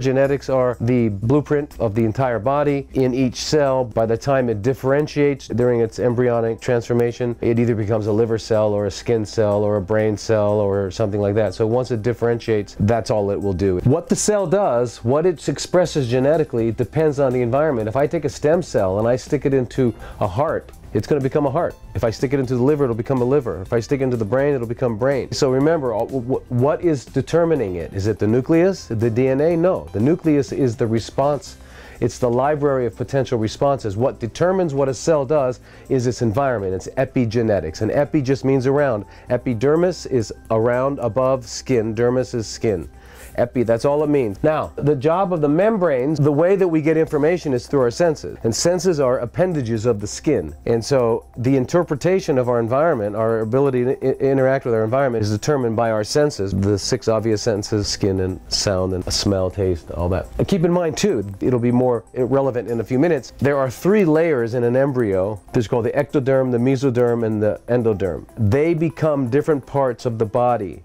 Genetics are the blueprint of the entire body in each cell. By the time it differentiates during its embryonic transformation, it either becomes a liver cell or a skin cell or a brain cell or something like that. So once it differentiates, that's all it will do. What the cell does, what it expresses genetically, depends on the environment. If I take a stem cell and I stick it into a heart, it's going to become a heart. If I stick it into the liver, it'll become a liver. If I stick it into the brain, it'll become brain. So remember, what is determining it? Is it the nucleus, the DNA? No. The nucleus is the response. It's the library of potential responses. What determines what a cell does is its environment. It's epigenetics. And epi just means around. Epidermis is around, above, skin. Dermis is skin. Epi, that's all it means. Now, the job of the membranes, the way that we get information is through our senses. And senses are appendages of the skin. And so the interpretation of our environment, our ability to interact with our environment, is determined by our senses. The six obvious senses: skin and sound and smell, taste, all that. And keep in mind too, it'll be more relevant in a few minutes, there are three layers in an embryo. There's called the ectoderm, the mesoderm, and the endoderm. They become different parts of the body.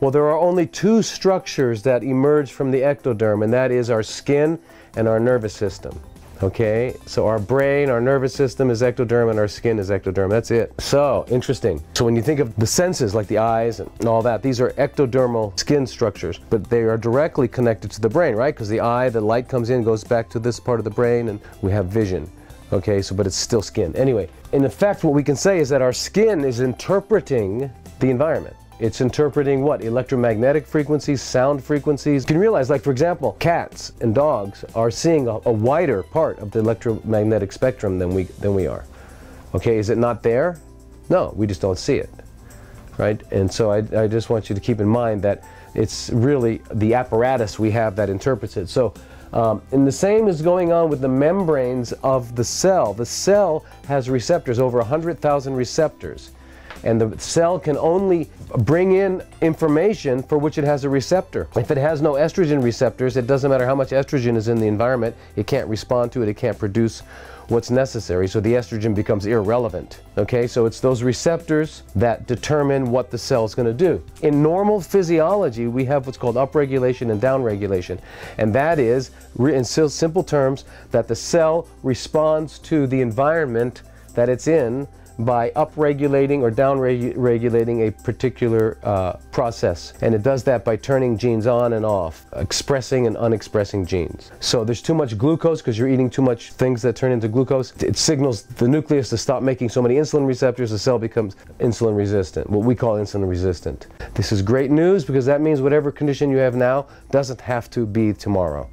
Well, there are only two structures that emerge from the ectoderm, and that is our skin and our nervous system. Okay, so our brain, our nervous system is ectoderm, and our skin is ectoderm. That's it. So, interesting. So when you think of the senses, like the eyes and all that, these are ectodermal skin structures, but they are directly connected to the brain, right? Because the eye, the light comes in, goes back to this part of the brain, and we have vision. Okay, so, but it's still skin. Anyway, in effect, what we can say is that our skin is interpreting the environment. It's interpreting what? Electromagnetic frequencies, sound frequencies. You can realize, like for example, cats and dogs are seeing a wider part of the electromagnetic spectrum than we are. Okay, is it not there? No, we just don't see it, right? And so I just want you to keep in mind that it's really the apparatus we have that interprets it. So, and the same is going on with the membranes of the cell. The cell has receptors, over 100,000 receptors. And the cell can only bring in information for which it has a receptor. If it has no estrogen receptors, it doesn't matter how much estrogen is in the environment, it can't respond to it, it can't produce what's necessary, so the estrogen becomes irrelevant. Okay, so it's those receptors that determine what the cell's gonna do. In normal physiology, we have what's called upregulation and downregulation, and that is, in simple terms, that the cell responds to the environment that it's in by upregulating or downregulating a particular process. And it does that by turning genes on and off, expressing and unexpressing genes. So there's too much glucose because you're eating too much things that turn into glucose. It signals the nucleus to stop making so many insulin receptors, the cell becomes insulin resistant, what we call insulin resistant. This is great news because that means whatever condition you have now doesn't have to be tomorrow.